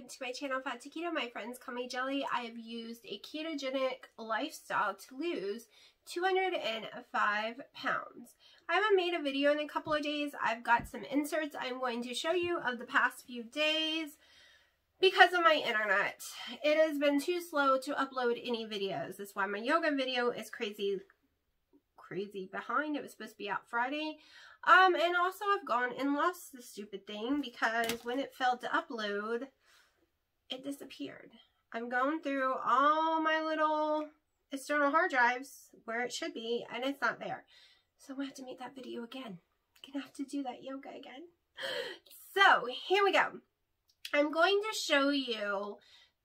welcome to my channel, Fat to Keto. My friends call me Jelly. I have used a ketogenic lifestyle to lose 205 pounds. I haven't made a video in a couple of days. I've got some inserts I'm going to show you of the past few days because of my internet. It has been too slow to upload any videos. That's why my yoga video is crazy behind. It was supposed to be out Friday. And also I've gone and lost the stupid thing because when it failed to upload, it disappeared. I'm going through all my little external hard drives where it should be and it's not there. So I'm gonna have to make that video again. I'm gonna have to do that yoga again. So here we go. I'm going to show you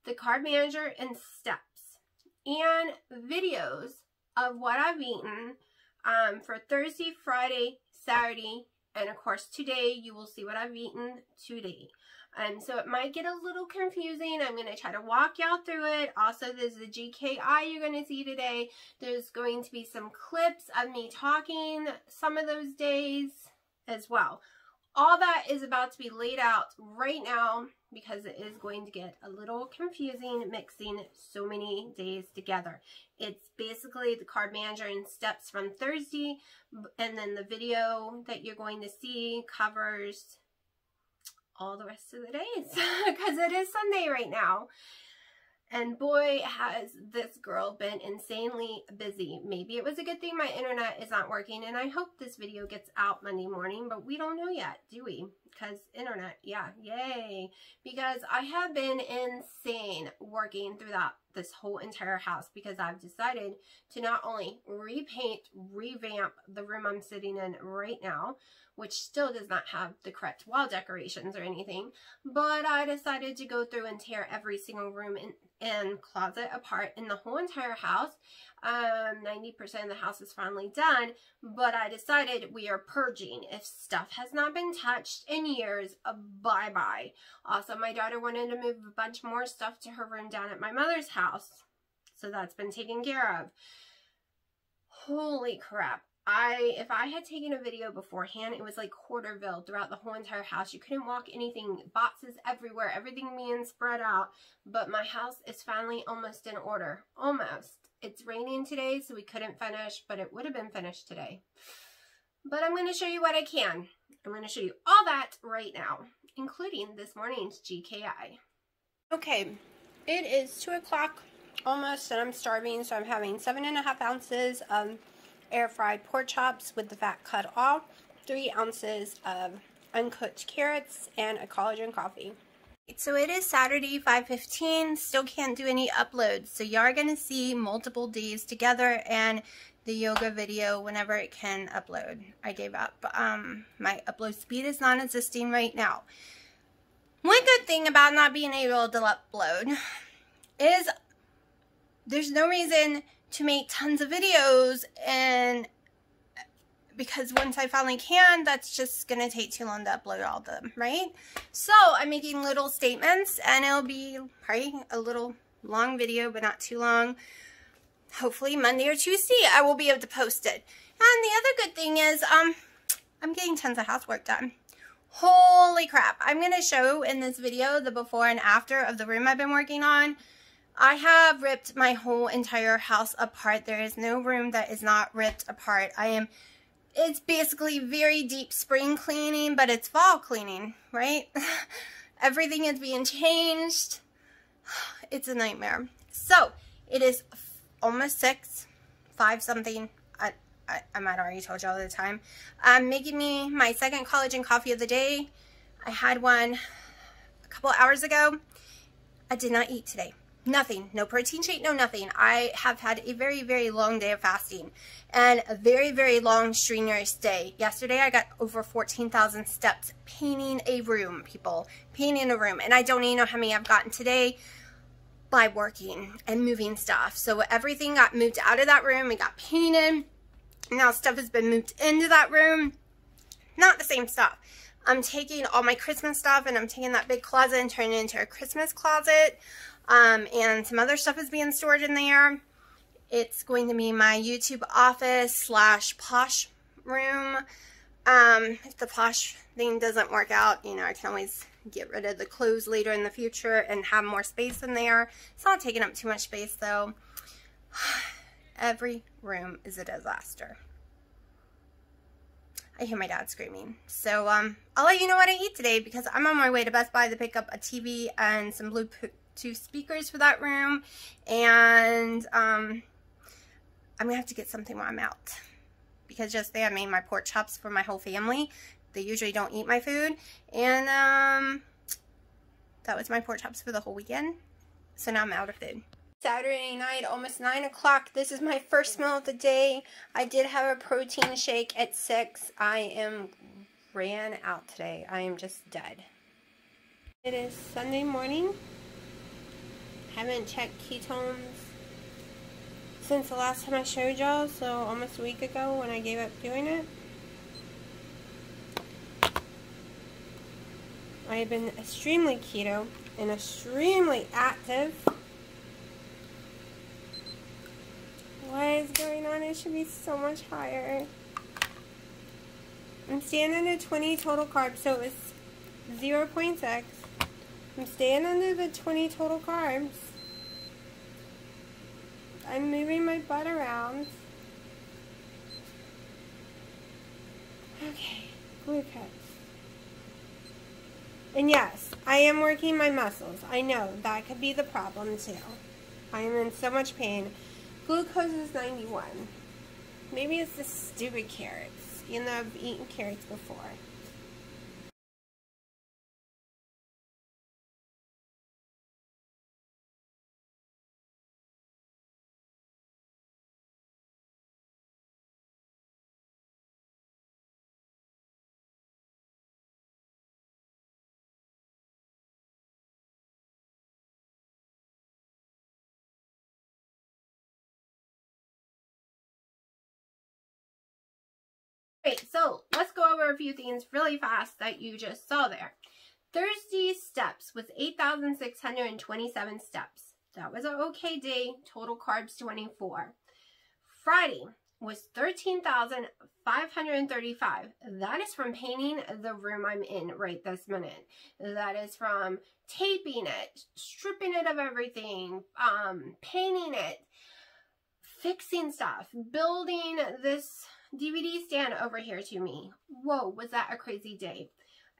the carb manager and steps and videos of what I've eaten for Thursday, Friday, Saturday, and of course today. You will see what I've eaten today. So it might get a little confusing. I'm going to try to walk y'all through it. Also, there's the GKI you're going to see today. There's going to be some clips of me talking some of those days as well. All that is about to be laid out right now because it is going to get a little confusing mixing so many days together. It's basically the carb manager and steps from Thursday, and then the video that you're going to see covers all the rest of the days because it is Sunday right now. And boy, has this girl been insanely busy. Maybe it was a good thing my internet is not working, and I hope this video gets out Monday morning, but we don't know yet, do we? Because internet, yeah, yay. Because I have been insane working throughout this whole entire house because I've decided to not only repaint, revamp the room I'm sitting in right now, which still does not have the correct wall decorations or anything, but I decided to go through and tear every single room and closet apart in the whole entire house. 90% of the house is finally done, but I decided we are purging. If stuff has not been touched in years, bye-bye. Also, my daughter wanted to move a bunch more stuff to her room down at my mother's house, so that's been taken care of. Holy crap. If I had taken a video beforehand, it was like Quarterville throughout the whole entire house. You couldn't walk anything, boxes everywhere, everything being spread out. But my house is finally almost in order. Almost. It's raining today, so we couldn't finish, but it would have been finished today. But I'm going to show you what I can. I'm going to show you all that right now, including this morning's GKI. Okay, it is 2 o'clock almost, and I'm starving, so I'm having 7.5 ounces of air fried pork chops with the fat cut off, 3 ounces of uncooked carrots, and a collagen coffee. So it is Saturday, 5:15. Still can't do any uploads, so y'all are gonna see multiple days together and the yoga video whenever it can upload. I gave up. My upload speed is non-existing right now. One good thing about not being able to upload is there's no reason to make tons of videos, and because once I finally can, that's just gonna take too long to upload all of them, right? So I'm making little statements, and it'll be probably a little long video, but not too long. Hopefully Monday or Tuesday I will be able to post it. And the other good thing is I'm getting tons of housework done. Holy crap. I'm gonna show in this video the before and after of the room I've been working on. I have ripped my whole entire house apart. There is no room that is not ripped apart. It's basically very deep spring cleaning, but it's fall cleaning, right? Everything is being changed. It's a nightmare. So it is almost 6, 5 something. I might already told y'all the time. I'm making me my second collagen coffee of the day. I had one a couple hours ago. I did not eat today. Nothing. No protein shake, no nothing. I have had a very, very long day of fasting and a very, very long, strenuous day. Yesterday, I got over 14,000 steps painting a room, people. Painting a room. And I don't even know how many I've gotten today by working and moving stuff. So everything got moved out of that room. It got painted. Now stuff has been moved into that room. Not the same stuff. I'm taking all my Christmas stuff and I'm taking that big closet and turning it into a Christmas closet. And some other stuff is being stored in there. It's going to be my YouTube office / posh room. If the plush thing doesn't work out, you know, I can always get rid of the clothes later in the future and have more space in there. It's not taking up too much space though. Every room is a disaster. I hear my dad screaming. So, I'll let you know what I eat today because I'm on my way to Best Buy to pick up a TV and some Bluetooth speakers for that room. And, I'm gonna have to get something while I'm out. Because yesterday I made my pork chops for my whole family. They usually don't eat my food. And, that was my pork chops for the whole weekend. So now I'm out of food. Saturday night, almost 9 o'clock. This is my first meal of the day. I did have a protein shake at 6. I ran out today. I am just dead. It is Sunday morning. Haven't checked ketones since the last time I showed y'all, so almost a week ago when I gave up doing it. I have been extremely keto and extremely active. What is going on? It should be so much higher. I'm staying under 20 total carbs, so it was 0.6. I'm staying under the 20 total carbs. I'm moving my butt around. Okay, glucose. And yes, I am working my muscles. I know, that could be the problem too. I am in so much pain. Glucose is 91. Maybe it's the stupid carrots, even though I've eaten carrots before. Alright, so let's go over a few things really fast that you just saw there. Thursday's steps was 8,627 steps. That was an okay day, total carbs 24. Friday was 13,535. That is from painting the room I'm in right this minute. That is from taping it, stripping it of everything, painting it, fixing stuff, building this DVD stand over here to me. Whoa, was that a crazy day?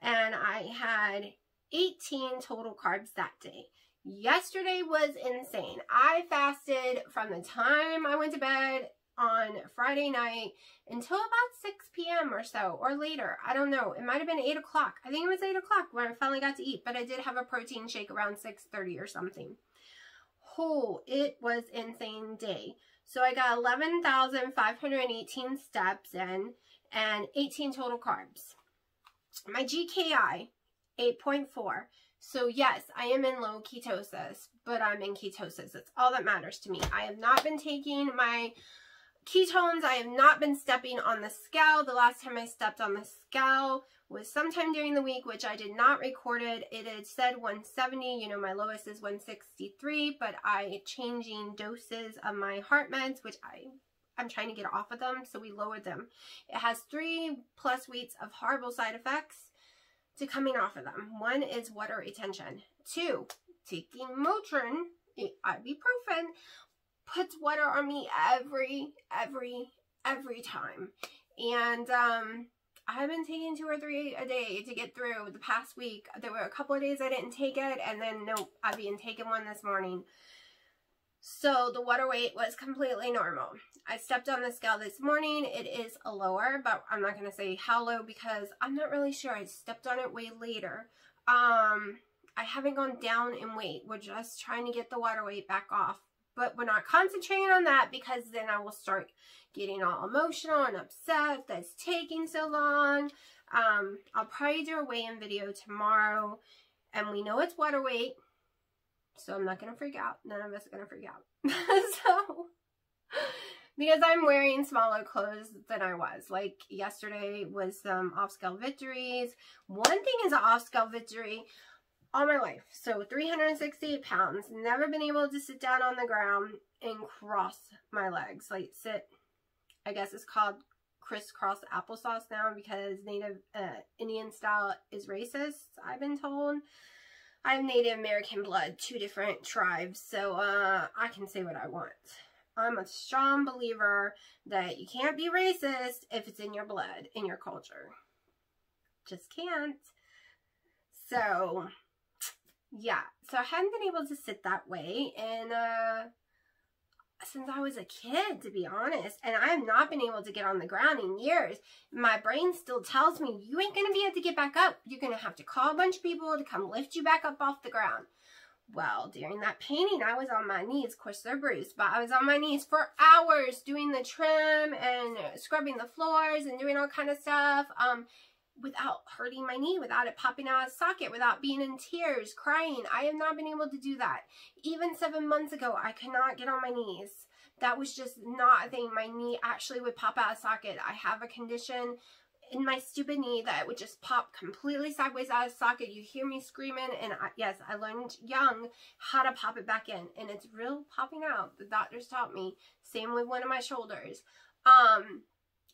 And I had 18 total carbs that day. Yesterday was insane. I fasted from the time I went to bed on Friday night until about 6 p.m. or so, or later. I don't know. It might have been 8 o'clock. I think it was 8 o'clock when I finally got to eat, but I did have a protein shake around 6:30 or something. Oh, it was insane day. So I got 11,518 steps in and 18 total carbs. My GKI, 8.4. So yes, I am in low ketosis, but I'm in ketosis. That's all that matters to me. I have not been taking my ketones. I have not been stepping on the scale. The last time I stepped on the scale was sometime during the week, which I did not record it. It had said 170, you know, my lowest is 163, but I changing doses of my heart meds, which I'm trying to get off of them, so we lowered them. It has 3+ weeks of horrible side effects to coming off of them. One is water retention. 2, taking Motrin, ibuprofen, puts water on me every time. And, I've been taking 2 or 3 a day to get through the past week. There were a couple of days I didn't take it, and then nope, I've been taking one this morning. So the water weight was completely normal. I stepped on the scale this morning. It is lower, but I'm not going to say how low because I'm not really sure. I stepped on it way later. I haven't gone down in weight. We're just trying to get the water weight back off. But we're not concentrating on that because then I will start getting all emotional and upset. That's taking so long. I'll probably do a weigh-in video tomorrow. And we know it's water weight. So I'm not going to freak out. None of us are going to freak out. So, because I'm wearing smaller clothes than I was. Like yesterday was some off-scale victories. One thing is an off-scale victory. All my life. So 368 pounds. Never been able to sit down on the ground and cross my legs. Like sit, I guess it's called crisscross applesauce now because Native Indian style is racist, I've been told. I have Native American blood, 2 different tribes, so I can say what I want. I'm a strong believer that you can't be racist if it's in your blood, in your culture. Just can't. So, yeah. So I haven't been able to sit that way, and since I was a kid, to be honest, and I have not been able to get on the ground in years. My brain still tells me, you ain't going to be able to get back up. You're going to have to call a bunch of people to come lift you back up off the ground. Well, during that painting, I was on my knees. Of course, they're bruised, but I was on my knees for hours doing the trim and scrubbing the floors and doing all kind of stuff without hurting my knee, without it popping out of socket, without being in tears, crying. I have not been able to do that. Even 7 months ago, I could not get on my knees. That was just not a thing. My knee actually would pop out of socket. I have a condition in my stupid knee that would just pop completely sideways out of socket. You hear me screaming, and yes, I learned young how to pop it back in, and it's real popping out. The doctors taught me. Same with one of my shoulders,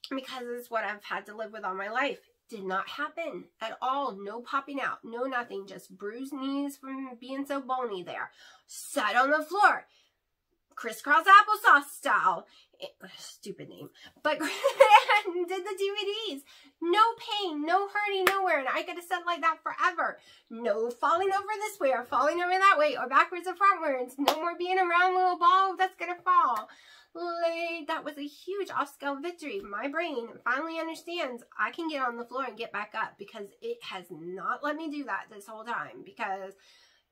because it's what I've had to live with all my life. Did not happen at all. No popping out, no nothing, just bruised knees from being so bony there. Sat on the floor. Crisscross applesauce style. Stupid name. But did the DVDs. No pain, no hurting, nowhere. And I could have sat like that forever. No falling over this way or falling over that way or backwards or frontwards. No more being a round little ball that's going to fall. Like, that was a huge off-scale victory. My brain finally understands I can get on the floor and get back up because it has not let me do that this whole time. Because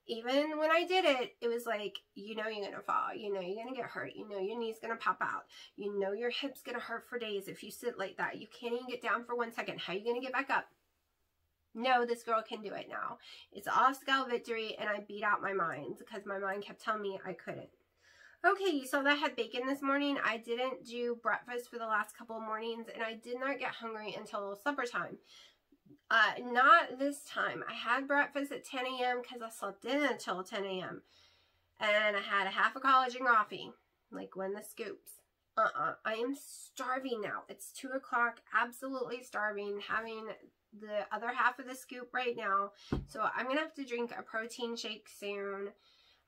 even when I did it, it was like, you know you're going to fall. You know you're going to get hurt. You know your knee's going to pop out. You know your hip's going to hurt for days if you sit like that. You can't even get down for 1 second. How are you going to get back up? No, this girl can do it now. It's off-scale victory, and I beat out my mind because my mind kept telling me I couldn't. Okay, you saw that I had bacon this morning. I didn't do breakfast for the last couple of mornings, and I did not get hungry until supper time. Not this time. I had breakfast at 10 a.m. because I slept in until 10 a.m. And I had a half a collagen coffee, like one of the scoops. I am starving now. It's 2 o'clock, absolutely starving, having the other half of the scoop right now. So I'm going to have to drink a protein shake soon.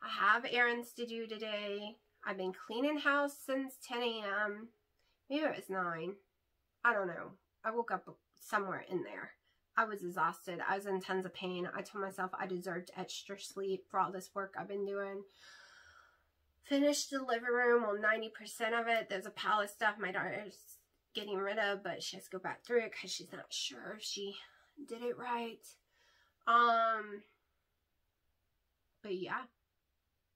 I have errands to do today. I've been cleaning house since 10 a.m. Maybe it was 9. I don't know. I woke up somewhere in there. I was exhausted. I was in tons of pain. I told myself I deserved extra sleep for all this work I've been doing. Finished the living room. Well, 90% of it. There's a pile of stuff my daughter's getting rid of, but she has to go back through it because she's not sure if she did it right. But yeah,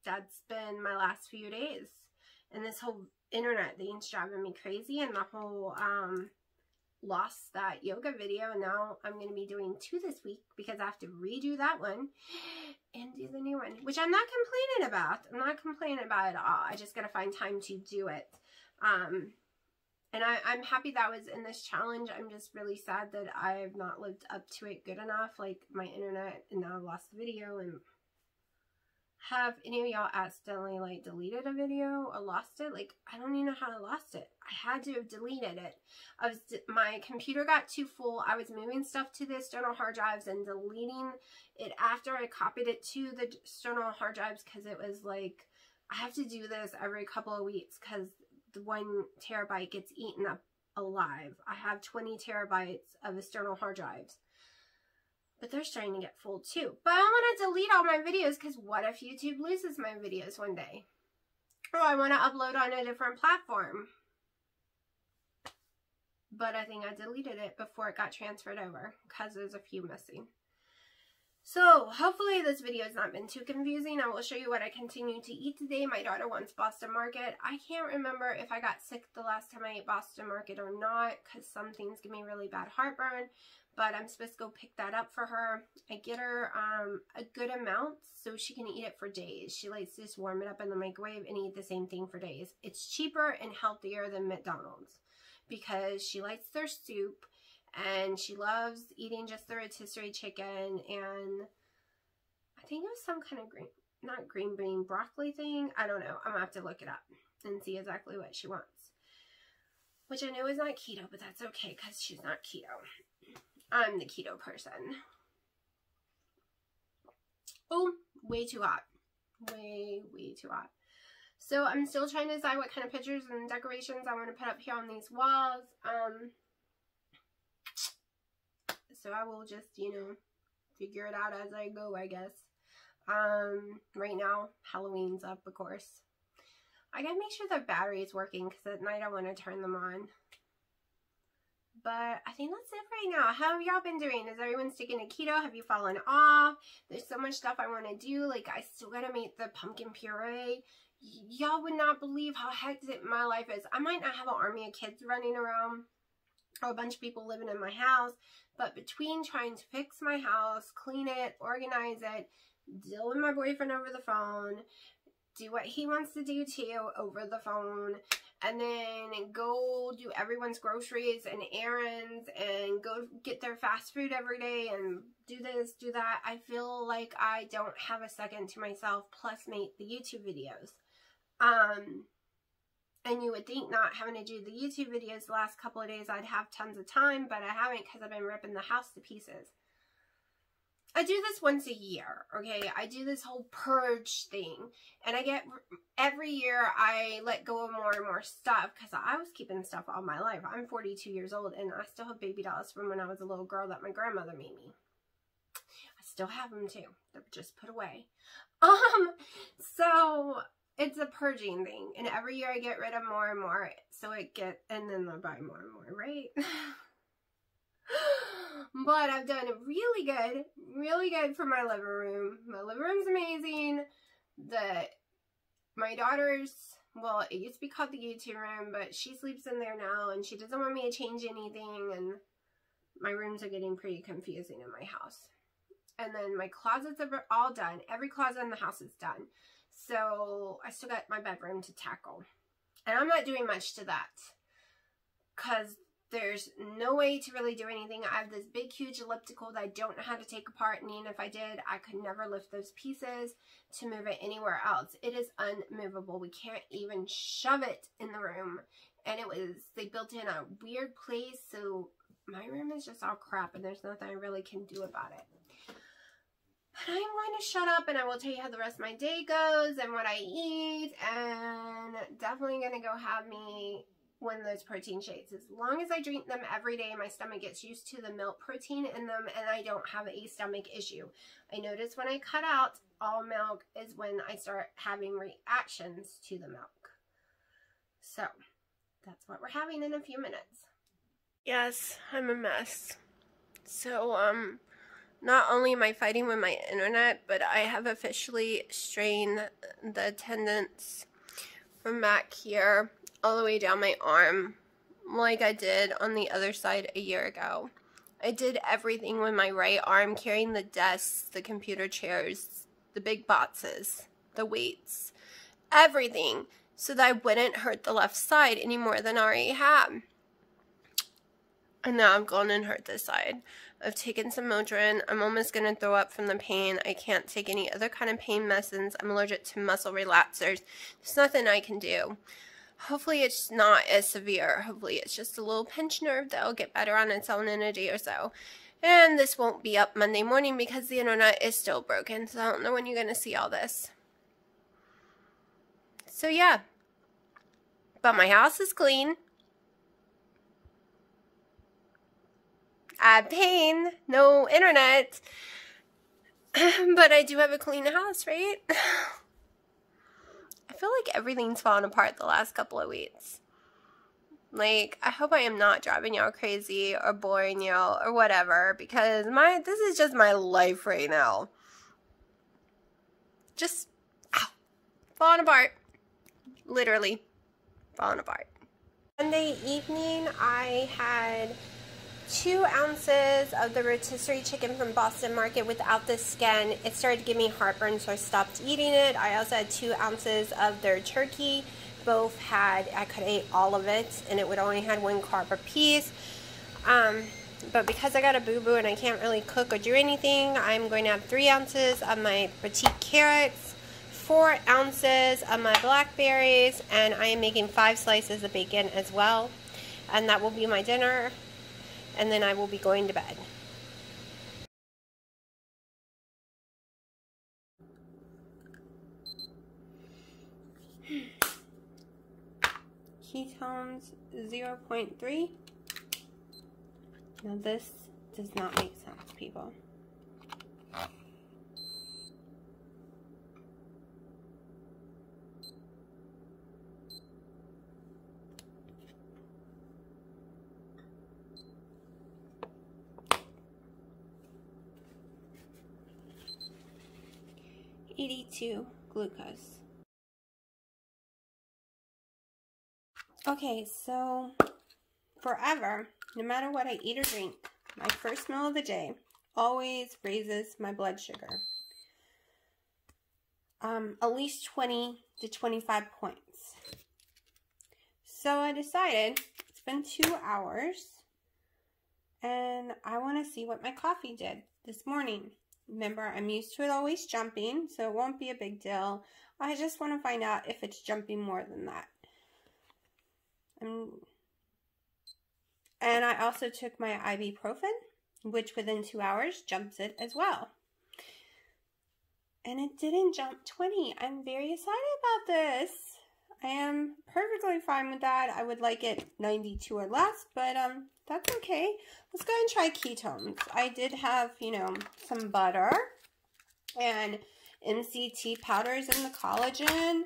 that's been my last few days. And this whole internet thing's driving me crazy, and the whole, lost that yoga video, and now I'm going to be doing 2 this week because I have to redo that one and do the new one, which I'm not complaining about. I'm not complaining about it at all. I just got to find time to do it. And I'm happy that was in this challenge. I'm just really sad that I have not lived up to it good enough, like my internet, and now I've lost the video. And have any of y'all accidentally like deleted a video or lost it? Like, I don't even know how I lost it. I had to have deleted it. My computer got too full. I was moving stuff to the external hard drives and deleting it after I copied it to the external hard drives because it was like, I have to do this every couple of weeks because the 1 terabyte gets eaten up alive. I have 20 terabytes of external hard drives. But they're starting to get full too. But I want to delete all my videos because what if YouTube loses my videos one day? Or I want to upload on a different platform. But I think I deleted it before it got transferred over because there's a few missing. So hopefully this video has not been too confusing. I will show you what I continue to eat today. My daughter wants Boston Market. I can't remember if I got sick the last time I ate Boston Market or not because some things give me really bad heartburn. But I'm supposed to go pick that up for her. I get her a good amount so she can eat it for days. She likes to just warm it up in the microwave and eat the same thing for days. It's cheaper and healthier than McDonald's because she likes their soup and she loves eating just the rotisserie chicken and I think it was some kind of green, not green bean, broccoli thing. I don't know. I'm going to have to look it up and see exactly what she wants. which I know is not keto, but that's okay because she's not keto. I'm the keto person. Oh, way too hot. Way too hot. So I'm still trying to decide what kind of pictures and decorations I want to put up here on these walls. So I will just, you know, figure it out as I go, I guess. Right now, Halloween's up, of course. I gotta make sure the battery is working because at night I want to turn them on. But I think that's it right now. How have y'all been doing? Is everyone sticking to keto? Have you fallen off? There's so much stuff I want to do. Like, I still gotta make the pumpkin puree. Y'all would not believe how hectic my life is. I might not have an army of kids running around or a bunch of people living in my house, but between trying to fix my house, clean it, organize it, deal with my boyfriend over the phone, do what he wants to do too over the phone, and then go do everyone's groceries and errands and go get their fast food every day and do this, do that. I feel like I don't have a second to myself, plus make the YouTube videos. And you would think not having to do the YouTube videos the last couple of days I'd have tons of time, but I haven't because I've been ripping the house to pieces. I do this once a year, okay? I do this whole purge thing, and I get, every year I let go of more and more stuff because I was keeping stuff all my life. I'm 42 years old, and I still have baby dolls from when I was a little girl that my grandmother made me. I still have them too. They're just put away. So it's a purging thing, and every year I get rid of more and more, so and then I buy more and more, right? But I've done really good for my living room. My living room's amazing. My daughter's, well, it used to be called the YouTube room, but she sleeps in there now, and she doesn't want me to change anything, and my rooms are getting pretty confusing in my house. And then my closets are all done. Every closet in the house is done. So I still got my bedroom to tackle. And I'm not doing much to that, because there's no way to really do anything. I have this big, huge elliptical that I don't know how to take apart, and even if I did, I could never lift those pieces to move it anywhere else. It is unmovable. We can't even shove it in the room. And they built in a weird place, so my room is just all crap, and there's nothing I really can do about it. But I'm going to shut up, and I will tell you how the rest of my day goes and what I eat, and definitely going to go have me one of those protein shakes. As long as I drink them every day, my stomach gets used to the milk protein in them, and I don't have a stomach issue. I notice when I cut out all milk is when I start having reactions to the milk. So that's what we're having in a few minutes. Yes, I'm a mess. So not only am I fighting with my internet, but I have officially strained the tendons from back here all the way down my arm, like I did on the other side a year ago. I did everything with my right arm, carrying the desks, the computer chairs, the big boxes, the weights, everything, so that I wouldn't hurt the left side any more than I already had. And now I've gone and hurt this side. I've taken some Motrin. I'm almost going to throw up from the pain. I can't take any other kind of pain medicines. I'm allergic to muscle relaxers. There's nothing I can do. Hopefully it's not as severe. Hopefully it's just a little pinched nerve that'll get better on its own in a day or so. And this won't be up Monday morning because the internet is still broken. So I don't know when you're going to see all this. So yeah. But my house is clean. I have pain. No internet. But I do have a clean house, right? I feel like everything's fallen apart the last couple of weeks. Like, I hope I am not driving y'all crazy or boring y'all or whatever, because this is just my life right now. Just falling apart. Literally falling apart. Sunday evening, I had 2 ounces of the rotisserie chicken from Boston Market without the skin. It started to give me heartburn, so I stopped eating it. I also had 2 ounces of their turkey. Both had, I could have ate all of it, and it would only had 1 carb a piece. But because I got a boo-boo and I can't really cook or do anything, I'm going to have 3 ounces of my petite carrots, 4 ounces of my blackberries, and I am making 5 slices of bacon as well. and that will be my dinner, and then I will be going to bed. Ketones 0.3. Now this does not make sense, people. Glucose. Okay, so forever, no matter what I eat or drink, my first meal of the day always raises my blood sugar. At least 20 to 25 points. So I decided it's been 2 hours and I want to see what my coffee did this morning. Remember, I'm used to it always jumping, so it won't be a big deal. I just want to find out if it's jumping more than that. And I also took my ibuprofen, which within 2 hours jumps it as well. And it didn't jump 20. I'm very excited about this. I am perfectly fine with that. I would like it 92 or less, but that's okay. Let's go and try ketones. I did have, some butter and MCT powders in the collagen.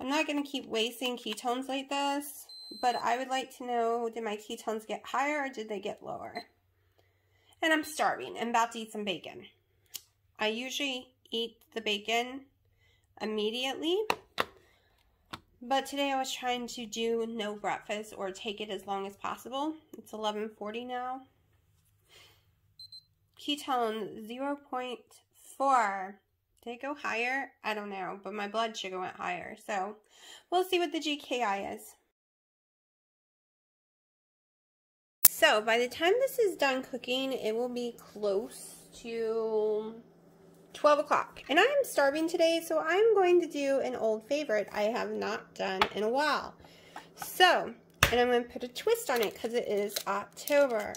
I'm not going to keep wasting ketones like this, but I would like to know, did my ketones get higher or did they get lower? And I'm starving. I'm about to eat some bacon. I usually eat the bacon immediately. But today I was trying to do no breakfast or take it as long as possible. It's 11:40 now. Ketone 0.4. Did it go higher? I don't know, but my blood sugar went higher. So we'll see what the GKI is. So by the time this is done cooking, it will be close to 12 o'clock, and I am starving today, so I'm going to do an old favorite I have not done in a while. So, and I'm going to put a twist on it because it is October.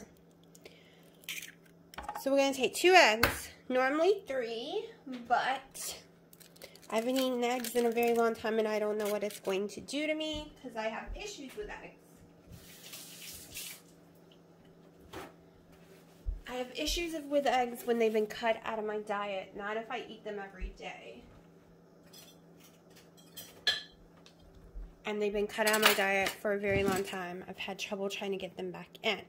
So we're going to take 2 eggs, normally 3, but I haven't eaten eggs in a very long time, and I don't know what it's going to do to me because I have issues with eggs. I have issues with eggs when they've been cut out of my diet, not if I eat them every day. And they've been cut out of my diet for a very long time. I've had trouble trying to get them back in.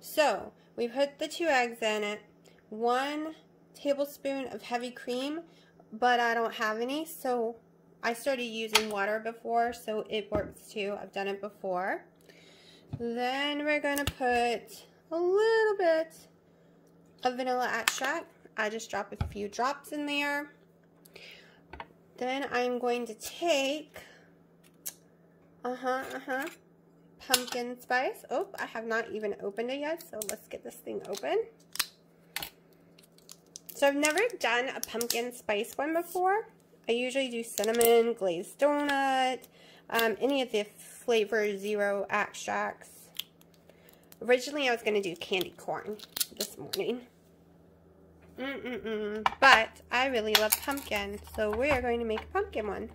So, we put the 2 eggs in it, 1 tablespoon of heavy cream, but I don't have any, so I started using water before, so it works too. I've done it before. Then we're going to put a little bit of vanilla extract. I just drop a few drops in there. Then I'm going to take pumpkin spice. Oh, I have not even opened it yet, so let's get this thing open. So I've never done a pumpkin spice one before. I usually do cinnamon, glazed donut, any of the flavor zero extracts. Originally, I was going to do candy corn this morning. But I really love pumpkin, so we are going to make a pumpkin one.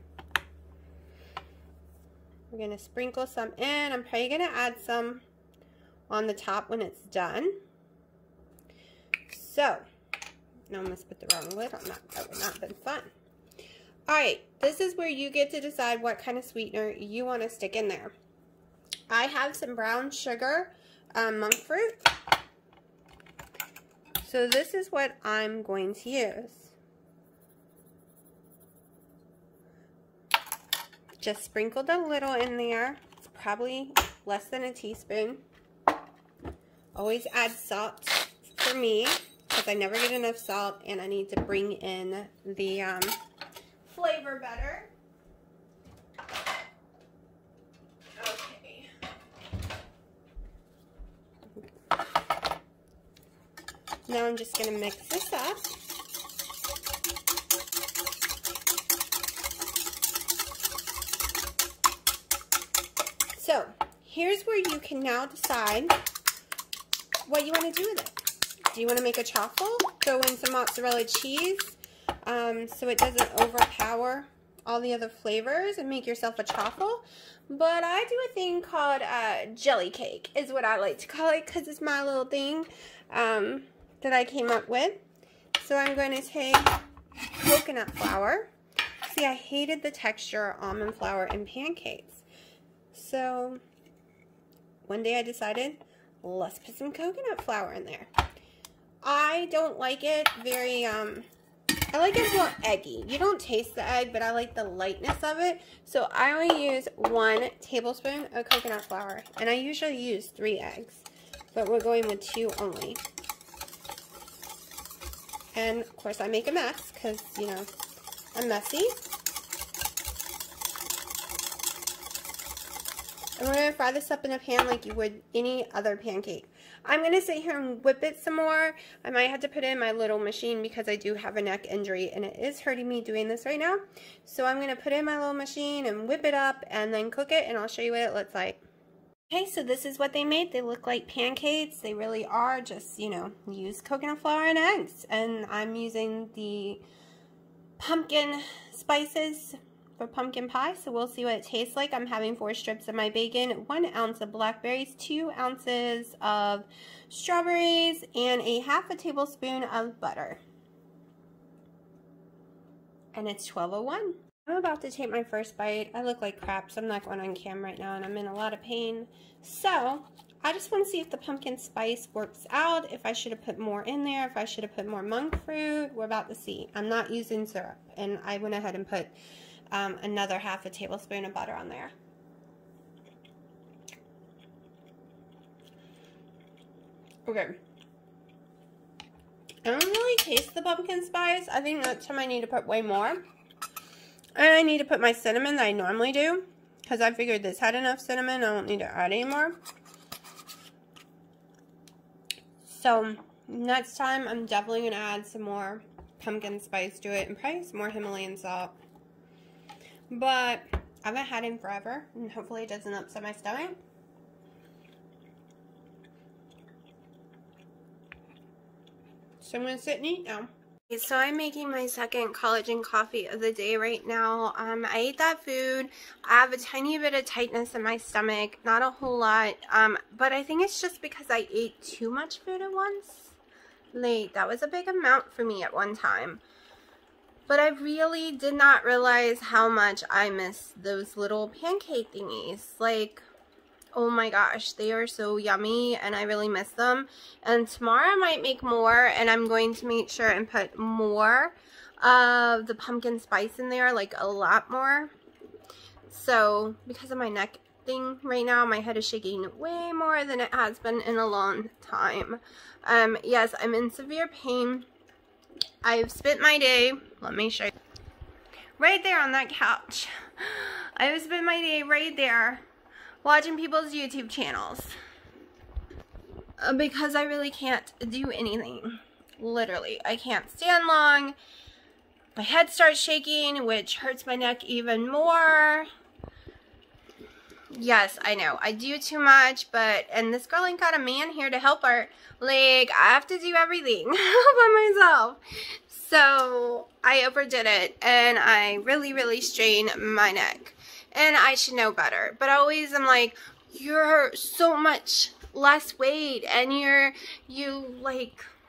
We're going to sprinkle some in. I'm probably going to add some on the top when it's done. So, I almost put the wrong lid on that. That would not have been fun. Alright, this is where you get to decide what kind of sweetener you want to stick in there. I have some brown sugar. Monk fruit. So this is what I'm going to use. Just sprinkled a little in there. It's probably less than a teaspoon. Always add salt for me because I never get enough salt, and I need to bring in the flavor better. Now I'm just going to mix this up. So, Here's where you can now decide what you want to do with it. Do you want to make a truffle? Throw in some mozzarella cheese so it doesn't overpower all the other flavors and make yourself a truffle. But I do a thing called jelly cake is what I like to call it because it's my little thing that I came up with. So I'm going to take coconut flour. See, I hated the texture of almond flour in pancakes. So one day I decided, let's put some coconut flour in there. I don't like it very, I like it a little eggy. You don't taste the egg, but I like the lightness of it. So I only use 1 tablespoon of coconut flour, and I usually use 3 eggs, but we're going with 2 only. And of course I make a mess because, you know, I'm messy. And we're going to fry this up in a pan like you would any other pancake. I'm going to sit here and whip it some more. I might have to put it in my little machine because I do have a neck injury and it is hurting me doing this right now. So I'm going to put it in my little machine and whip it up and then cook it, and I'll show you what it looks like. Okay, so this is what they made. They look like pancakes. They really are just, you know, use coconut flour and eggs. And I'm using the pumpkin spices for pumpkin pie, so we'll see what it tastes like. I'm having 4 strips of my bacon, 1 ounce of blackberries, 2 ounces of strawberries, and a 1/2 tablespoon of butter. And it's 12:01. I'm about to take my first bite. I look like crap, so I'm not going on camera right now, and I'm in a lot of pain. So I just want to see if the pumpkin spice works out, if I should have put more in there, if I should have put more monk fruit. We're about to see. I'm not using syrup, and I went ahead and put another 1/2 tablespoon of butter on there. Okay. I don't really taste the pumpkin spice. I think next time I need to put way more. And I need to put my cinnamon that I normally do, because I figured this had enough cinnamon. I don't need to add any more. So next time I'm definitely going to add some more pumpkin spice to it, and probably some more Himalayan salt. But I haven't had it in forever, and hopefully it doesn't upset my stomach. So I'm going to sit and eat now. Okay, so I'm making my second collagen coffee of the day right now. I ate that food. I have a tiny bit of tightness in my stomach, not a whole lot. But I think it's just because I ate too much food at once. Like, that was a big amount for me at one time. But I really did not realize how much I miss those little pancake thingies. Like, oh my gosh, they are so yummy, and I really miss them. And tomorrow I might make more, and I'm going to make sure and put more of the pumpkin spice in there, like a lot more. So, because of my neck thing right now, my head is shaking way more than it has been in a long time. Yes, I'm in severe pain. I've spent my day, let me show you, right there on that couch. I've spent my day right there watching people's YouTube channels because I really can't do anything. Literally, I can't stand long. My head starts shaking, which hurts my neck even more. Yes, I know. I do too much, and this girl ain't got a man here to help her. Like, I have to do everything by myself. So, I overdid it, and I really, really strain my neck. And I should know better. But I always am like, you're so much less weight, and you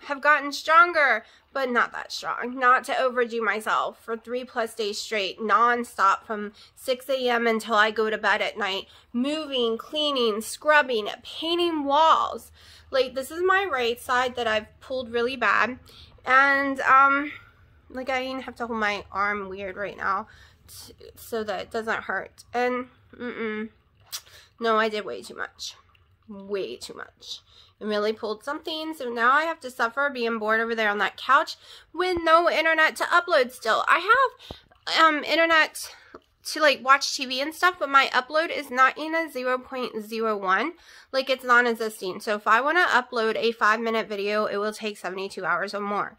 have gotten stronger, but not that strong. Not to overdo myself for 3+ days straight, non-stop from 6 a.m. until I go to bed at night, moving, cleaning, scrubbing, painting walls. Like, this is my right side that I've pulled really bad, and like, I even have to hold my arm weird right now so that it doesn't hurt. And no, I did way too much. Way too much. It really pulled something, so now I have to suffer being bored over there on that couch with no internet to upload still. I have internet to, like, watch TV and stuff, but my upload is not in a 0.01. Like, it's non-existing. So if I want to upload a 5-minute video, it will take 72 hours or more.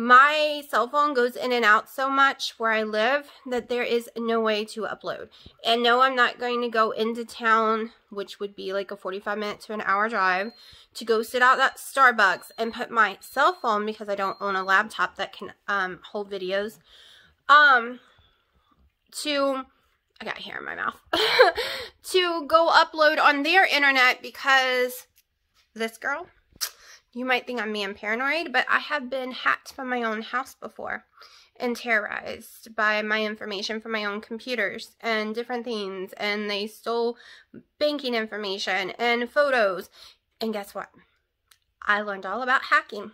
My cell phone goes in and out so much where I live that there is no way to upload. And no, I'm not going to go into town, which would be like a 45-minute to an hour drive, to go sit out at Starbucks and put my cell phone, because I don't own a laptop that can hold videos, to... I got hair in my mouth. to go upload on their internet, because this girl, you might think I'm man paranoid, but I have been hacked from my own house before and terrorized by my information from my own computers and different things. And they stole banking information and photos. And guess what? I learned all about hacking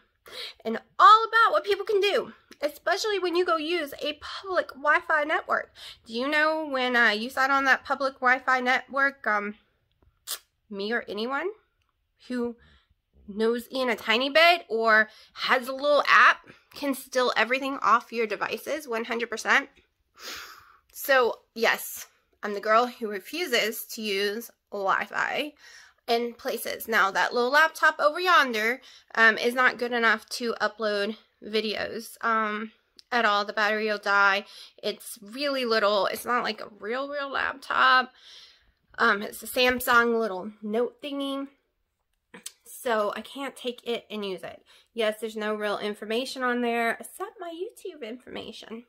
and all about what people can do, especially when you go use a public Wi-Fi network. Do you know when you sat on that public Wi-Fi network, me or anyone who knows in a tiny bit or has a little app can steal everything off your devices 100%? So yes, I'm the girl who refuses to use Wi-Fi in places. Now that little laptop over yonder is not good enough to upload videos at all. The battery will die. It's really little. It's not like a real laptop. It's a Samsung little note thingy. So I can't take it and use it. Yes, there's no real information on there except my YouTube information,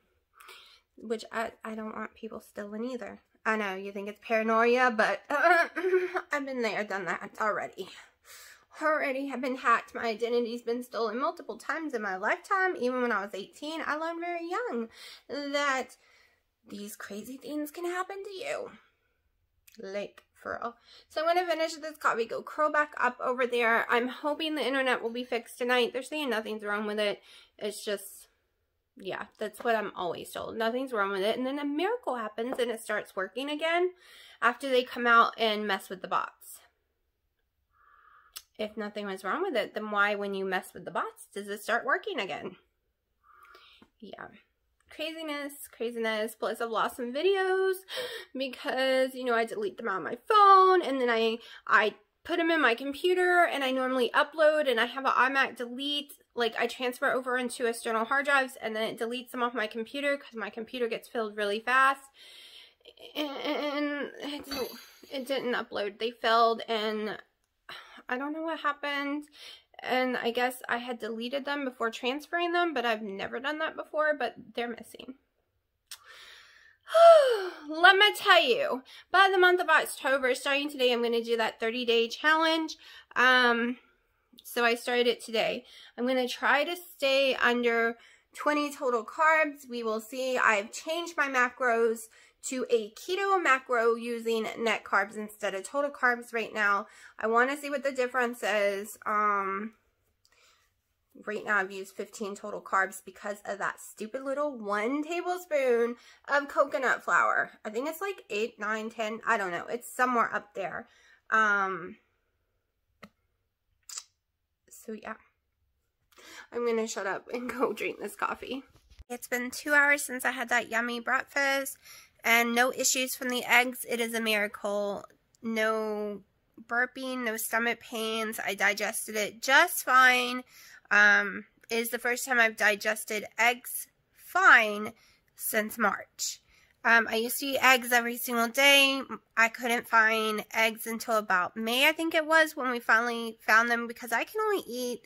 which I don't want people stealing either. I know you think it's paranoia, but I've been there, done that already. Have been hacked. My identity's been stolen multiple times in my lifetime. Even when I was 18, I learned very young that these crazy things can happen to you. Like, for real. So I'm going to finish this coffee, go curl back up over there. I'm hoping the internet will be fixed tonight. They're saying nothing's wrong with it. It's just, yeah, that's what I'm always told. Nothing's wrong with it. And then a miracle happens and it starts working again after they come out and mess with the bots. If nothing was wrong with it, then why, when you mess with the bots, does it start working again? Yeah. Craziness. Plus I've lost some videos because, you know, I delete them on my phone and then I put them in my computer, and I normally upload and I have an iMac delete. Like, I transfer over into external hard drives and then it deletes them off my computer because my computer gets filled really fast. And it didn't upload. They failed and I don't know what happened, and I guess I had deleted them before transferring them, but I've never done that before, but they're missing. Let me tell you, by the month of October, starting today, I'm going to do that 30-day challenge. So I started it today. I'm going to try to stay under 20 total carbs. We will see. I've changed my macros to a keto macro using net carbs instead of total carbs right now. I want to see what the difference is. Right now I've used 15 total carbs because of that stupid little 1 tablespoon of coconut flour. I think it's like 8, 9, 10. I don't know. It's somewhere up there. So yeah, I'm going to shut up and go drink this coffee. It's been 2 hours since I had that yummy breakfast. And no issues from the eggs. It is a miracle. No burping, no stomach pains. I digested it just fine. It is the first time I've digested eggs fine since March. I used to eat eggs every single day. I couldn't find eggs until about May, I think it was, when we finally found them, because I can only eat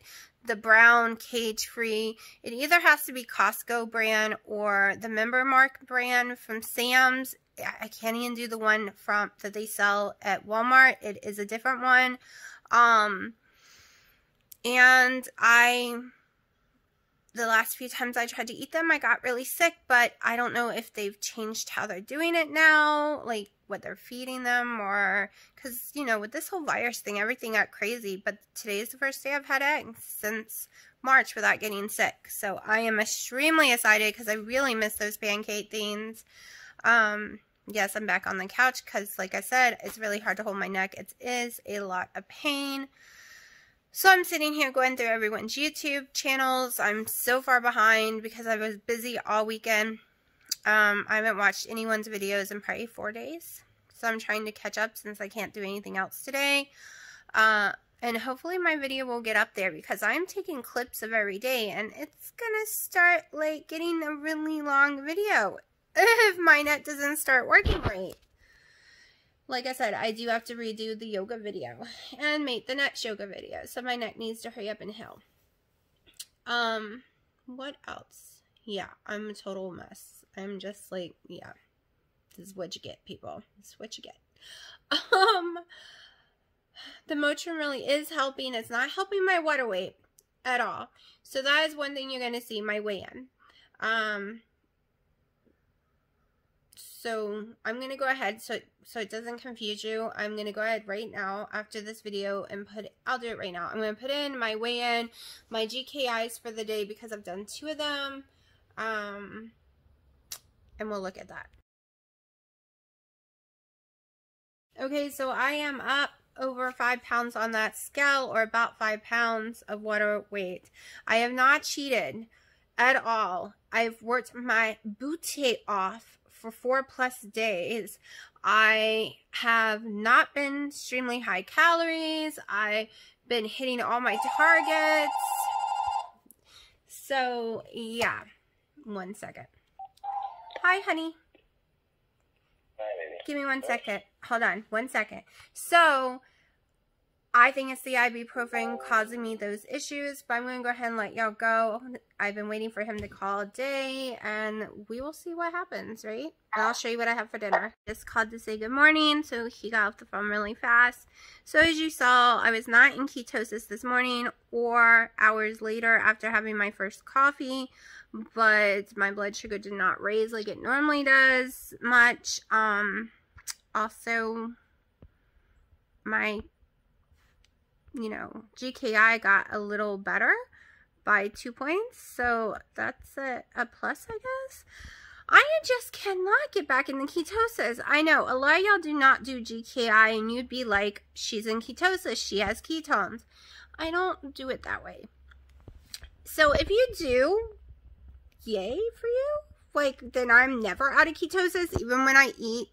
the brown cage-free. It either has to be Costco brand or the Member Mark brand from Sam's. I can't even do the one from that they sell at Walmart. It is a different one. And the last few times I tried to eat them, I got really sick, but I don't know if they've changed how they're doing it now, like what they're feeding them, or because, you know, with this whole virus thing, everything got crazy. But today is the first day I've had eggs since March without getting sick. So I am extremely excited because I really miss those pancake things. Yes, I'm back on the couch because, like I said, it's really hard to hold my neck. It is a lot of pain. So I'm sitting here going through everyone's YouTube channels. I'm so far behind because I was busy all weekend. I haven't watched anyone's videos in probably 4 days. So I'm trying to catch up since I can't do anything else today. And hopefully my video will get up there because I'm taking clips of every day and it's gonna start like getting a really long video if my net doesn't start working right. Like I said, I do have to redo the yoga video and make the next yoga video. So my neck needs to hurry up and heal. What else? Yeah, I'm a total mess. I'm just like, yeah, this is what you get, people. This is what you get. The Motrin really is helping. It's not helping my water weight at all. So that is one thing you're going to see my weigh-in. So I'm going to go ahead so it doesn't confuse you. I'm going to go ahead right now after this video and I'll do it right now. I'm going to put in my weigh-in, my GKIs for the day because I've done 2 of them. And we'll look at that. Okay, so I am up over 5 pounds on that scale, or about 5 pounds of water weight. I have not cheated at all. I've worked my booty off for 4+ days. I have not been extremely high calories. I've been hitting all my targets. So yeah, 1 second. Hi, honey. Give me 1 second. Hold on, 1 second. So, I think it's the ibuprofen causing me those issues, but I'm going to go ahead and let y'all go. I've been waiting for him to call all day, and we will see what happens, right? And I'll show you what I have for dinner. Just called to say good morning, so he got off the phone really fast. So, as you saw, I was not in ketosis this morning or hours later after having my first coffee, but my blood sugar did not raise like it normally does much. Also, my, you know, GKI got a little better by 2 points, so that's a plus, I guess. I just cannot get back into ketosis. I know, a lot of y'all do not do GKI, and you'd be like, she's in ketosis, she has ketones. I don't do it that way. So if you do, yay for you. Like, then I'm never out of ketosis, even when I eat.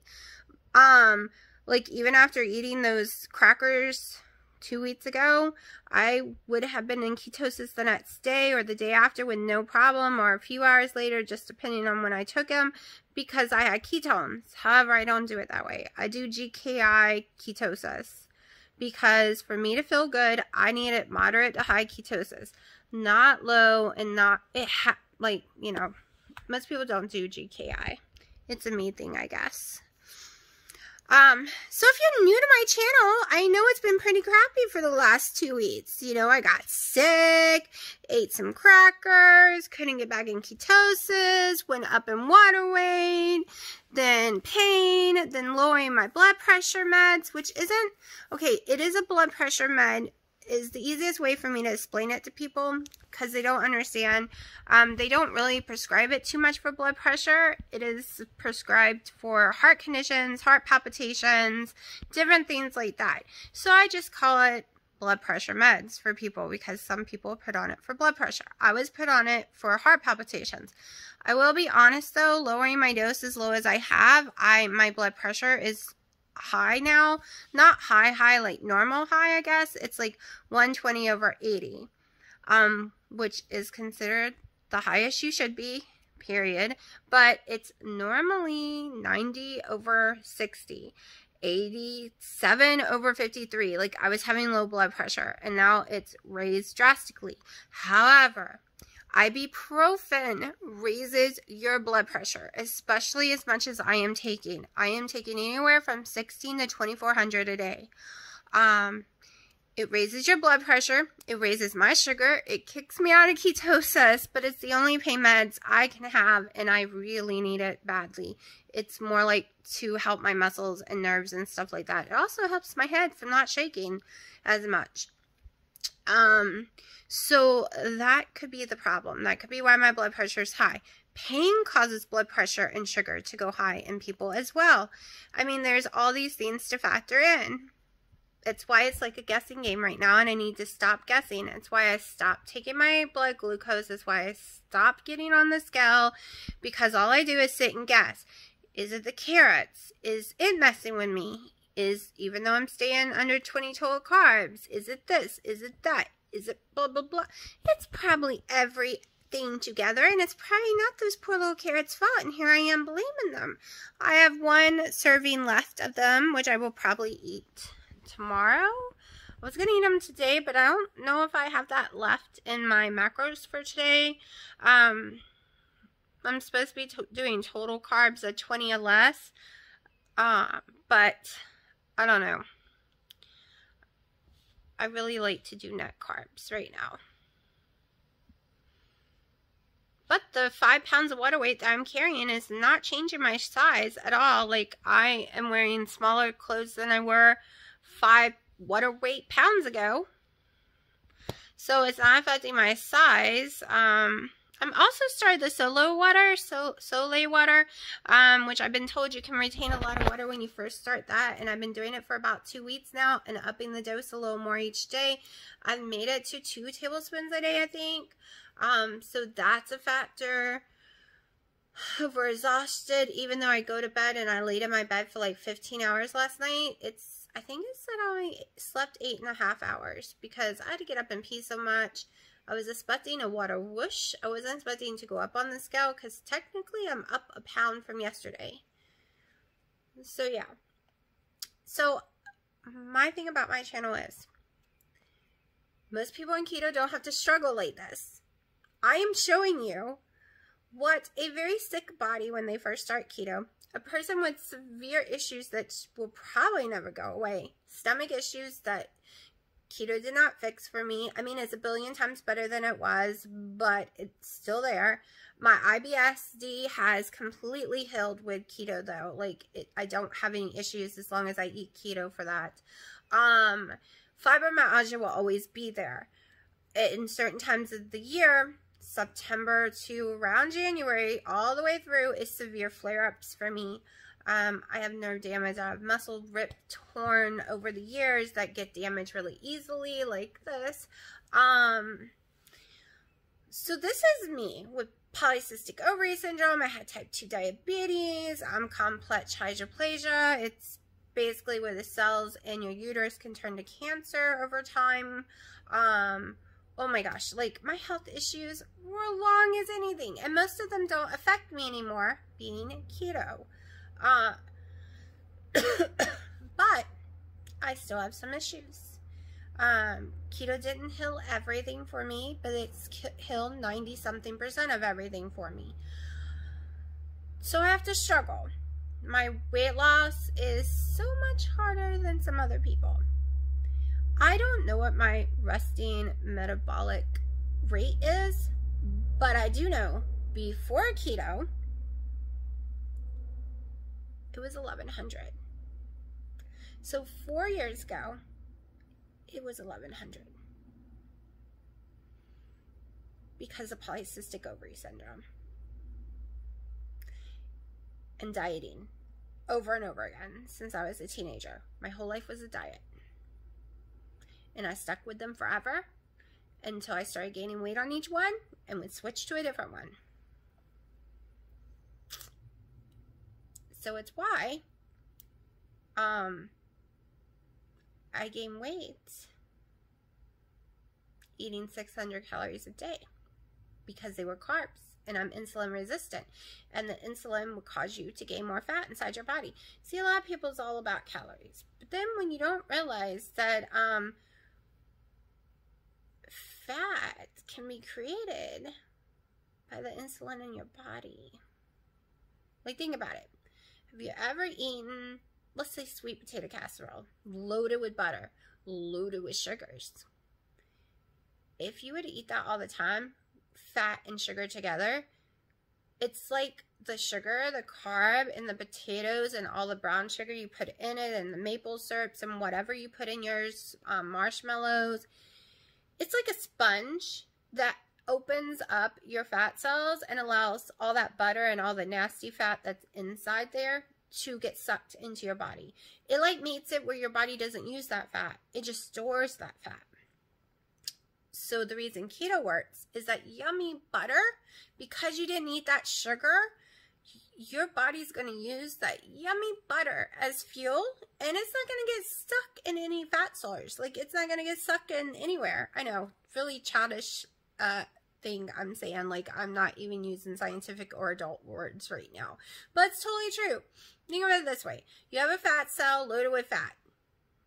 Like, even after eating those crackers 2 weeks ago, I would have been in ketosis the next day or the day after with no problem, or a few hours later, just depending on when I took them, because I had ketones. However, I don't do it that way. I do GKI ketosis because for me to feel good, I need it moderate to high ketosis, not low and not, like, you know, most people don't do GKI. It's a me thing, I guess. So if you're new to my channel, I know it's been pretty crappy for the last 2 weeks. You know, I got sick, ate some crackers, couldn't get back in ketosis, went up in water weight, then pain, then lowering my blood pressure meds, which isn't, okay, it is a blood pressure med, is the easiest way for me to explain it to people because they don't understand. They don't really prescribe it too much for blood pressure. It is prescribed for heart conditions, heart palpitations, different things like that. So I just call it blood pressure meds for people because some people put on it for blood pressure. I was put on it for heart palpitations. I will be honest though, lowering my dose as low as I have, my blood pressure is high now, not high like normal high, I guess. It's like 120/80, which is considered the highest you should be, period. But it's normally 90/60, 87/53. Like, I was having low blood pressure and now it's raised drastically. However, ibuprofen raises your blood pressure, especially as much as I am taking. I am taking anywhere from 1600 to 2400 a day. It raises your blood pressure. It raises my sugar. It kicks me out of ketosis, but it's the only pain meds I can have, and I really need it badly. It's more like to help my muscles and nerves and stuff like that. It also helps my head from not shaking as much. So that could be the problem. That could be why my blood pressure is high. Pain causes blood pressure and sugar to go high in people as well. I mean, there's all these things to factor in. It's why it's like a guessing game right now, and I need to stop guessing. It's why I stopped taking my blood glucose. It's why I stopped getting on the scale, because all I do is sit and guess. Is it the carrots? Is it messing with me? is, even though I'm staying under 20 total carbs, is it this? Is it that? Is it blah, blah, blah? It's probably everything together, and it's probably not those poor little carrots' fault, and here I am blaming them. I have one serving left of them, which I will probably eat tomorrow. I was going to eat them today, but I don't know if I have that left in my macros for today. I'm supposed to be doing total carbs of 20 or less, but I don't know. I really like to do net carbs right now. But the 5 pounds of water weight that I'm carrying is not changing my size at all. Like, I am wearing smaller clothes than I were 5 water weight pounds ago. So it's not affecting my size. I'm also started the Sole water, which I've been told you can retain a lot of water when you first start that. And I've been doing it for about 2 weeks now and upping the dose a little more each day. I've made it to 2 tablespoons a day, I think. So that's a factor. Overexhausted, even though I go to bed and I laid in my bed for like 15 hours last night. I think it said I only slept 8.5 hours because I had to get up and pee so much. I was expecting a water whoosh. I wasn't expecting to go up on the scale because technically I'm up 1 pound from yesterday. So yeah. So my thing about my channel is most people in keto don't have to struggle like this. I am showing you what a very sick body when they first start keto, a person with severe issues that will probably never go away, stomach issues that keto did not fix for me. I mean, it's a billion times better than it was, but it's still there. My IBSD has completely healed with keto, though. Like, I don't have any issues as long as I eat keto for that. Fibromyalgia will always be there. In certain times of the year, September to around January, all the way through, is severe flare-ups for me. I have nerve damage. I have muscle ripped, torn over the years that get damaged really easily, like this. So this is me with polycystic ovary syndrome. I had type 2 diabetes. I'm complex hydroplasia. It's basically where the cells in your uterus can turn to cancer over time. Oh my gosh, like, my health issues were long as anything, and most of them don't affect me anymore being keto. But I still have some issues. Keto didn't heal everything for me, but it's healed 90-something% of everything for me. So I have to struggle. My weight loss is so much harder than some other people. I don't know what my resting metabolic rate is, but I do know before keto, it was 1,100. So 4 years ago, it was 1,100 because of polycystic ovary syndrome and dieting over and over again since I was a teenager. My whole life was a diet, and I stuck with them forever until I started gaining weight on each one and would switch to a different one. So it's why I gain weight eating 600 calories a day because they were carbs, and I'm insulin resistant, and the insulin will cause you to gain more fat inside your body. See, a lot of people, it's all about calories, but then when you don't realize that fat can be created by the insulin in your body. Like, think about it. Have you ever eaten, let's say, sweet potato casserole, loaded with butter, loaded with sugars? If you were to eat that all the time, fat and sugar together, it's like the sugar, the carb, and the potatoes and all the brown sugar you put in it and the maple syrups and whatever you put in yours, marshmallows. It's like a sponge that opens up your fat cells and allows all that butter and all the nasty fat that's inside there to get sucked into your body. It like makes it where your body doesn't use that fat. It just stores that fat. So the reason keto works is that yummy butter, because you didn't eat that sugar, your body's going to use that yummy butter as fuel, and it's not going to get stuck in any fat stores. Like, it's not going to get sucked in anywhere. I know, really childish thing I'm saying. Like, I'm not even using scientific or adult words right now. But it's totally true. Think about it this way. You have a fat cell loaded with fat.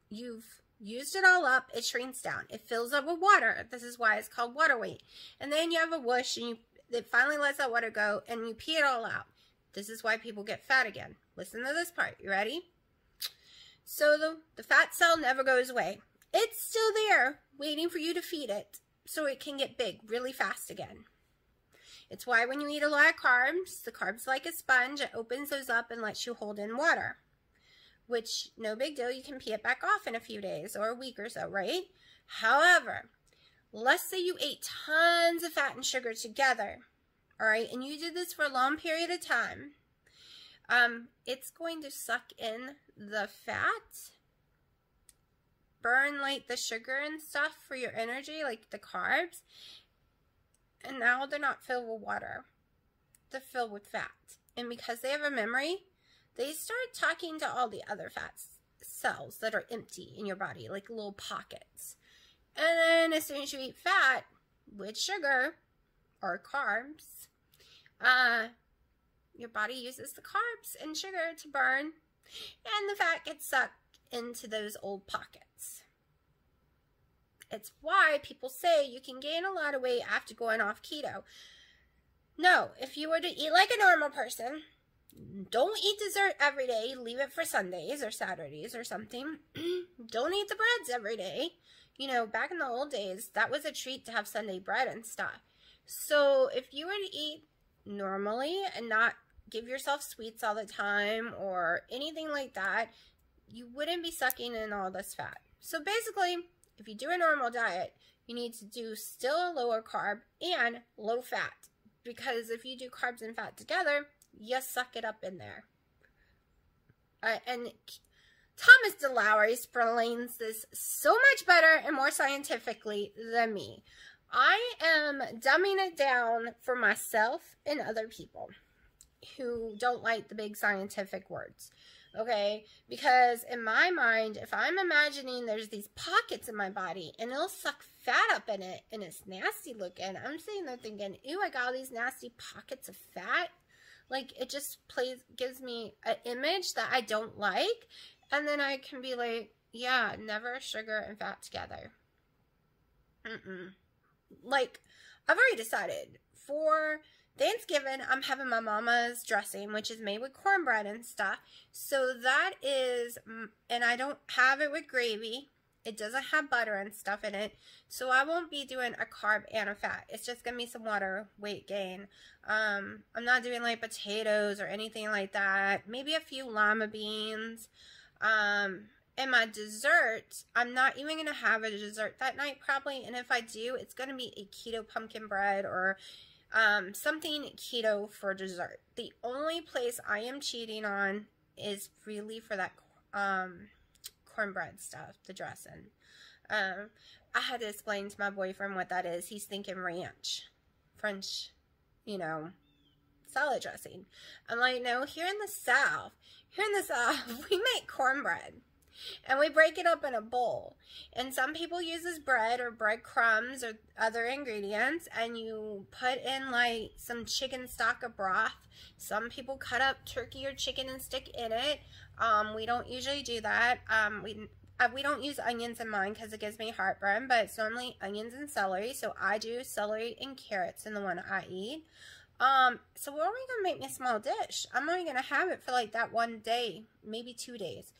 You've used it all up. It shrinks down. It fills up with water. This is why it's called water weight. And then you have a whoosh, and it finally lets that water go, and you pee it all out. This is why people get fat again. Listen to this part. You ready? So the fat cell never goes away. It's still there waiting for you to feed it so it can get big really fast again. It's why when you eat a lot of carbs, the carbs, like a sponge, it opens those up and lets you hold in water, which, no big deal, you can pee it back off in a few days or a week or so, right? However, let's say you ate tons of fat and sugar together. All right, and you did this for a long period of time, it's going to suck in the fat, burn like the sugar and stuff for your energy, like the carbs, and now they're not filled with water. They're filled with fat. And because they have a memory, they start talking to all the other fat cells that are empty in your body, like little pockets. And then as soon as you eat fat with sugar or carbs, your body uses the carbs and sugar to burn, and the fat gets sucked into those old pockets. It's why people say you can gain a lot of weight after going off keto. No, if you were to eat like a normal person, don't eat dessert every day, leave it for Sundays or Saturdays or something. Don't eat the breads every day. You know, back in the old days, that was a treat to have Sunday bread and stuff. So if you were to eat normally and not give yourself sweets all the time or anything like that, you wouldn't be sucking in all this fat. So basically, if you do a normal diet, you need to do still a lower carb and low fat, because if you do carbs and fat together, you suck it up in there. And Thomas DeLaury explains this so much better and more scientifically than me. I am dumbing it down for myself and other people who don't like the big scientific words, okay? Because in my mind, if I'm imagining there's these pockets in my body and it'll suck fat up in it and it's nasty looking, I'm sitting there thinking, ew, I got all these nasty pockets of fat. Like, it just gives me an image that I don't like, and then I can be like, yeah, never sugar and fat together. Mm-mm. Like, I've already decided for Thanksgiving, I'm having my mama's dressing, which is made with cornbread and stuff. So that is, and I don't have it with gravy. It doesn't have butter and stuff in it. So I won't be doing a carb and a fat. It's just going to be some water weight gain. I'm not doing like potatoes or anything like that. Maybe a few lima beans. And my dessert, I'm not even going to have a dessert that night probably. And if I do, it's going to be a keto pumpkin bread or something keto for dessert. The only place I am cheating on is really for that cornbread stuff, the dressing. I had to explain to my boyfriend what that is. He's thinking ranch, French, you know, salad dressing. I'm like, no, here in the South, we make cornbread. And we break it up in a bowl. And some people use this bread or breadcrumbs or other ingredients. And you put in like some chicken stock or broth. Some people cut up turkey or chicken and stick in it. We don't usually do that. We don't use onions in mine because it gives me heartburn. But it's normally onions and celery. So I do celery and carrots in the one I eat. So we're only going to make me a small dish. I'm only going to have it for like that one day, maybe 2 days.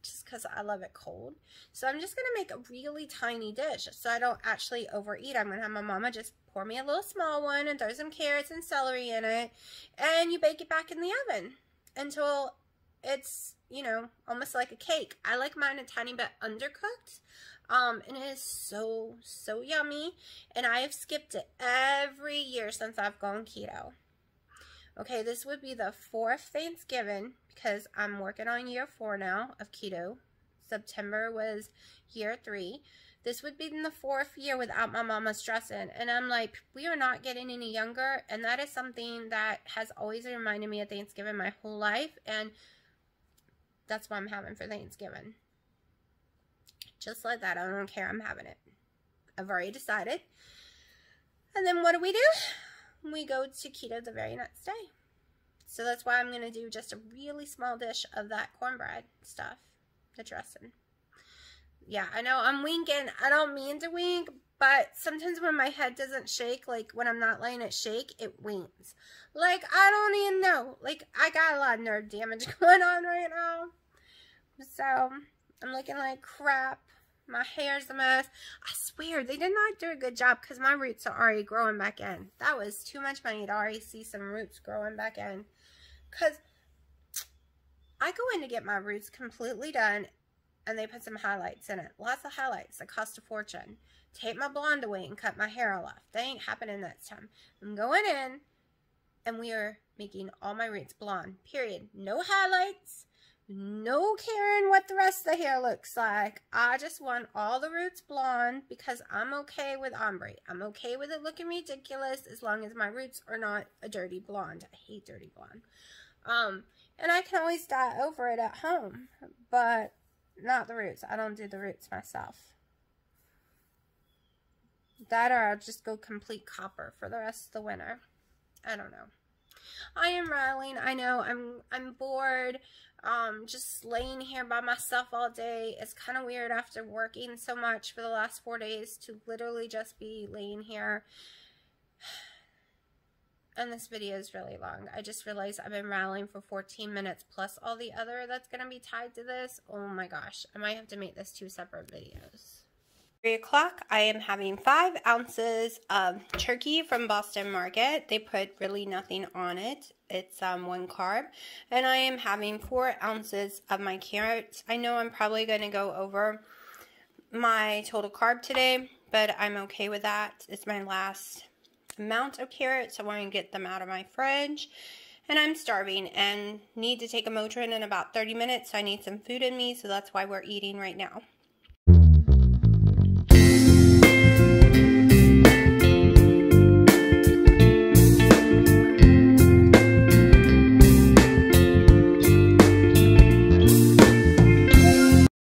Just because I love it cold. So I'm just going to make a really tiny dish so I don't actually overeat. I'm going to have my mama just pour me a little small one and throw some carrots and celery in it. And you bake it back in the oven until it's, you know, almost like a cake. I like mine a tiny bit undercooked. And it is so, so yummy. And I have skipped it every year since I've gone keto. Okay, this would be the 4th Thanksgiving because I'm working on year 4 now of keto. September was year 3. This would be in the 4th year without my mama stressing. And I'm like, we are not getting any younger. And that is something that has always reminded me of Thanksgiving my whole life. And that's what I'm having for Thanksgiving. Just like that. I don't care. I'm having it. I've already decided. And then what do? We go to keto the very next day. So that's why I'm going to do just a really small dish of that cornbread stuff, the dressing. Yeah, I know I'm winking. I don't mean to wink, but sometimes when my head doesn't shake, like when I'm not letting it shake, it winks. Like, I don't even know. Like, I got a lot of nerve damage going on right now. So, I'm looking like crap. My hair's a mess. I swear, they did not do a good job because my roots are already growing back in. That was too much money to already see some roots growing back in. Because I go in to get my roots completely done, and they put some highlights in it. Lots of highlights that cost a fortune. Take my blonde away and cut my hair all off. That ain't happening next time. I'm going in, and we are making all my roots blonde. Period. No highlights. No caring what the rest of the hair looks like. I just want all the roots blonde because I'm okay with ombre. I'm okay with it looking ridiculous as long as my roots are not a dirty blonde. I hate dirty blonde. And I can always dye over it at home, but not the roots. I don't do the roots myself. That or I'll just go complete copper for the rest of the winter. I don't know. I am riling. I know I'm bored. Just laying here by myself all day. It's kind of weird after working so much for the last 4 days to literally just be laying here. And this video is really long. I just realized I've been riling for 14 minutes plus all the other that's going to be tied to this. Oh my gosh. I might have to make this 2 separate videos. 3 o'clock, I am having 5 ounces of turkey from Boston Market. They put really nothing on it. It's 1 carb. And I am having 4 ounces of my carrots. I know I'm probably going to go over my total carb today, but I'm okay with that. It's my last amount of carrots. I want to get them out of my fridge. And I'm starving and need to take a Motrin in about 30 minutes. So I need some food in me, so that's why we're eating right now.